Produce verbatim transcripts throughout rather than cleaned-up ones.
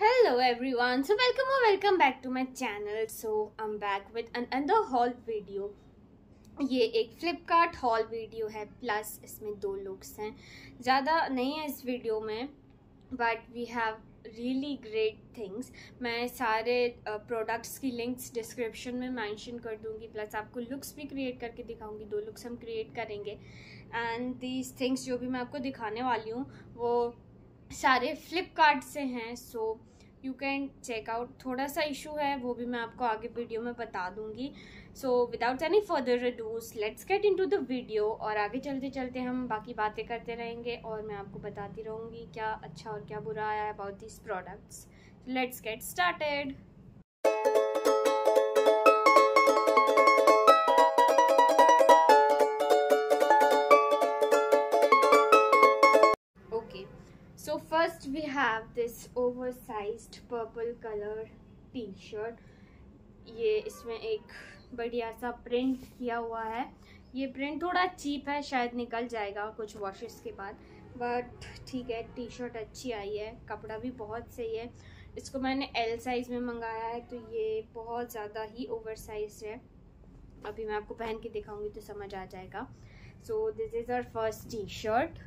Hello everyone, so welcome or welcome back to my channel. So I'm back with an another haul video. ये एक Flipkart haul video है, plus इसमें दो looks हैं. ज़्यादा नहीं है इस video में, but we have really great things. मैं सारे products की links description में mention कर दूँगी, plus आपको looks भी create करके दिखाऊँगी. दो looks हम create करेंगे and these things जो भी मैं आपको दिखाने वाली हूँ वो सारे Flipkart से हैं. So you can check out. थोड़ा सा इशू है, वो भी मैं आपको आगे वीडियो में बता दूंगी. So without any further reduce let's get into the video. और आगे चलते चलते हम बाकी बातें करते रहेंगे और मैं आपको बताती रहूँगी क्या अच्छा और क्या बुरा आया about this products. Let's get started. So first we have this oversized purple color t-shirt. ये इसमें एक बढ़िया सा प्रिंट किया हुआ है. ये प्रिंट थोड़ा चीप है, शायद निकल जाएगा कुछ वॉशेस के बाद, बट ठीक है. टी शर्ट अच्छी आई है, कपड़ा भी बहुत सही है. इसको मैंने एल साइज़ में मंगाया है, तो ये बहुत ज़्यादा ही ओवरसाइज्ड है. अभी मैं आपको पहन के दिखाऊंगी तो समझ आ जाएगा. So this is our first T shirt.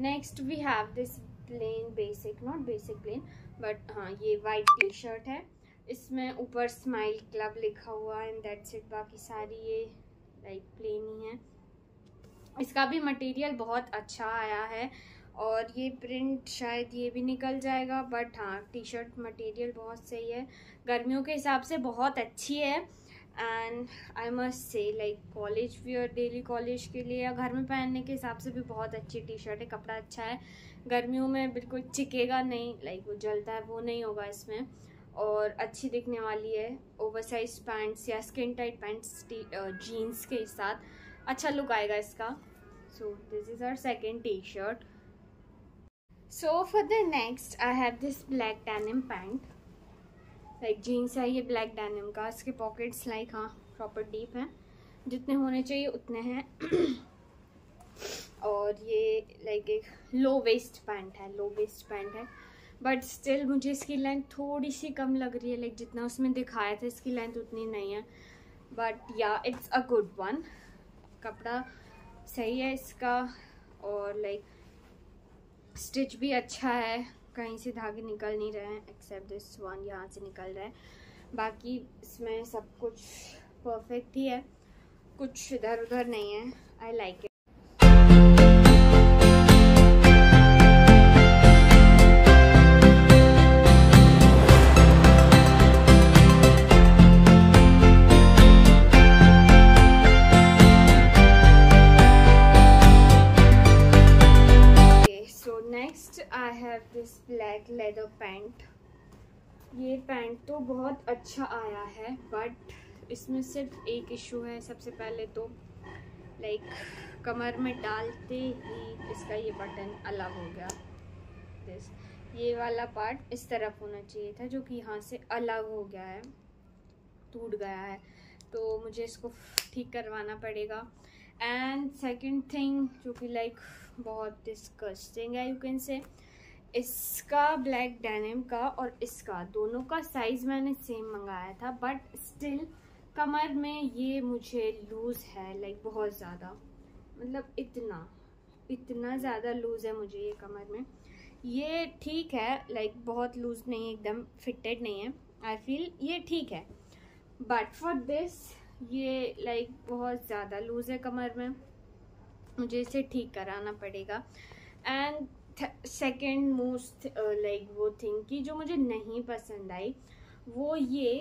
Next we have this plain basic, not basic plain but हाँ, ये वाइट टी शर्ट है. इसमें ऊपर स्माइल क्लब लिखा हुआ है एंड दैट्स इट. बाकी सारी ये लाइक प्लेन ही है. इसका भी मटेरियल बहुत अच्छा आया है और ये प्रिंट शायद ये भी निकल जाएगा, बट हाँ टी शर्ट मटेरियल बहुत सही है. गर्मियों के हिसाब से बहुत अच्छी है and I must say like college wear, daily college के लिए या घर में पहनने के हिसाब से भी बहुत अच्छी टी शर्ट है. कपड़ा अच्छा है, गर्मियों में बिल्कुल चिकेगा नहीं, लाइक वो जलता है वो नहीं होगा इसमें, और अच्छी दिखने वाली है. ओवरसाइज पैंट्स या स्किन टाइट पैंट्स जीन्स के साथ अच्छा लुक आएगा इसका. So this is our second T shirt. So for the next I have this black denim pant. Like jeans है ये ब्लैक डेनिम का. इसके पॉकेट्स लाइक हाँ प्रॉपर डीप हैं, जितने होने चाहिए उतने हैं. और ये लाइक एक लो वेस्ट पैंट है, लो वेस्ट पैंट है बट स्टिल मुझे इसकी लेंथ थोड़ी सी कम लग रही है. लाइक जितना उसमें दिखाया था इसकी लेंथ उतनी नहीं है, बट या इट्स अ गुड वन. कपड़ा सही है इसका और लाइक स्टिच भी अच्छा है, कहीं से धागे निकल नहीं रहे हैं एक्सेप्ट दिस वन, यहाँ से निकल रहा है. बाकी इसमें सब कुछ परफेक्ट ही है, कुछ इधर उधर नहीं है. I like it. I have this black leather pant. ये पैंट तो बहुत अच्छा आया है बट इसमें सिर्फ एक इशू है. सबसे पहले तो लाइक कमर में डालते ही इसका ये बटन अलग हो गया. दिस ये वाला पार्ट इस तरफ होना चाहिए था, जो कि यहाँ से अलग हो गया है, टूट गया है. तो मुझे इसको ठीक करवाना पड़ेगा. एंड सेकेंड थिंग जो कि लाइक बहुत डिस्कस्टिंग है, यू कैन से इसका ब्लैक डेनिम का और इसका दोनों का साइज़ मैंने सेम मंगाया था, बट स्टिल कमर में ये मुझे लूज़ है. लाइक बहुत ज़्यादा, मतलब इतना इतना ज़्यादा लूज़ है मुझे ये कमर में. ये ठीक है, लाइक बहुत लूज़ नहीं है, एकदम फिटेड नहीं है. आई फील ये ठीक है, बट फॉर दिस ये लाइक बहुत ज़्यादा लूज़ है कमर में. मुझे इसे ठीक कराना पड़ेगा. एंड सेकेंड मोस्ट लाइक वो थिंग कि जो मुझे नहीं पसंद आई वो ये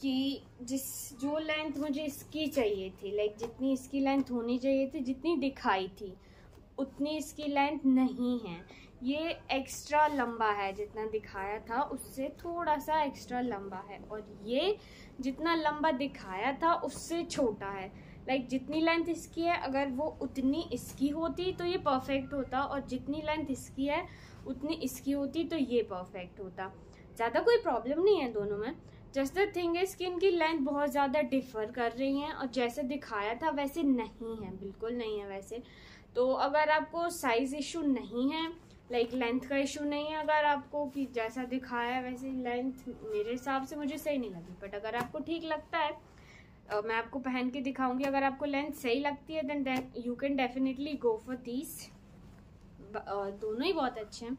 कि जिस जो लेंथ मुझे इसकी चाहिए थी, लाइक जितनी इसकी लेंथ होनी चाहिए थी, जितनी दिखाई थी उतनी इसकी लेंथ नहीं है. ये एक्स्ट्रा लंबा है, जितना दिखाया था उससे थोड़ा सा एक्स्ट्रा लंबा है, और ये जितना लंबा दिखाया था उससे छोटा है. लाइक like, जितनी लेंथ इसकी है अगर वो उतनी इसकी होती तो ये परफेक्ट होता, और जितनी लेंथ इसकी है उतनी इसकी होती तो ये परफेक्ट होता। ज़्यादा कोई प्रॉब्लम नहीं है दोनों में, जस्ट द थिंग इज कि इनकी लेंथ बहुत ज़्यादा डिफर कर रही हैं और जैसे दिखाया था वैसे नहीं है, बिल्कुल नहीं है वैसे। तो अगर आपको साइज़ इशू नहीं है, लाइक like, लेंथ का इशू नहीं है, अगर आपको कि जैसा दिखाया है वैसे लेंथ मेरे हिसाब से मुझे सही नहीं लगी, बट अगर आपको ठीक लगता है uh, मैं आपको पहन के दिखाऊंगी, अगर आपको लेंथ सही लगती है then you can definitely go for this. दोनों ही बहुत अच्छे हैं,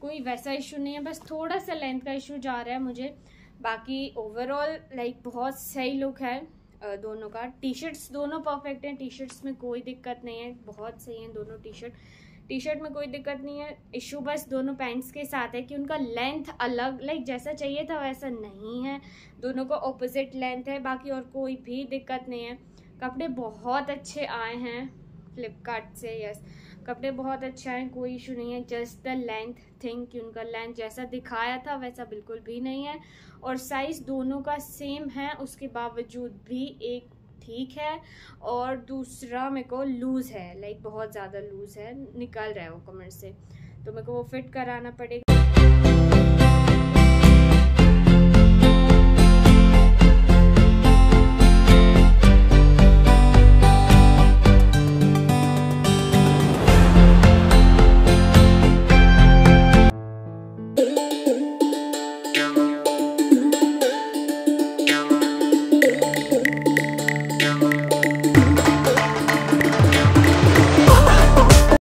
कोई वैसा इशू नहीं है, बस थोड़ा सा लेंथ का इशू जा रहा है मुझे। बाकी ओवरऑल लाइक बहुत सही लुक है दोनों का। टी शर्ट्स दोनों परफेक्ट हैं, टी शर्ट्स में कोई दिक्कत नहीं है, बहुत सही हैं दोनों टी शर्ट। टी शर्ट में कोई दिक्कत नहीं है, इशू बस दोनों पैंट्स के साथ है कि उनका लेंथ अलग लाइक जैसा चाहिए था वैसा नहीं है, दोनों का ऑपोजिट लेंथ है, बाकी और कोई भी दिक्कत नहीं है। कपड़े बहुत अच्छे आए हैं फ्लिपकार्ट से, यस कपड़े बहुत अच्छे हैं, कोई इशू नहीं है, जस्ट द लेंथ थिंग कि उनका लेंथ जैसा दिखाया था वैसा बिल्कुल भी नहीं है, और साइज़ दोनों का सेम है, उसके बावजूद भी एक ठीक है और दूसरा मेरे को लूज़ है, लाइक बहुत ज़्यादा लूज़ है, निकल रहा है वो कमर से, तो मेरे को वो फिट कराना पड़ेगा।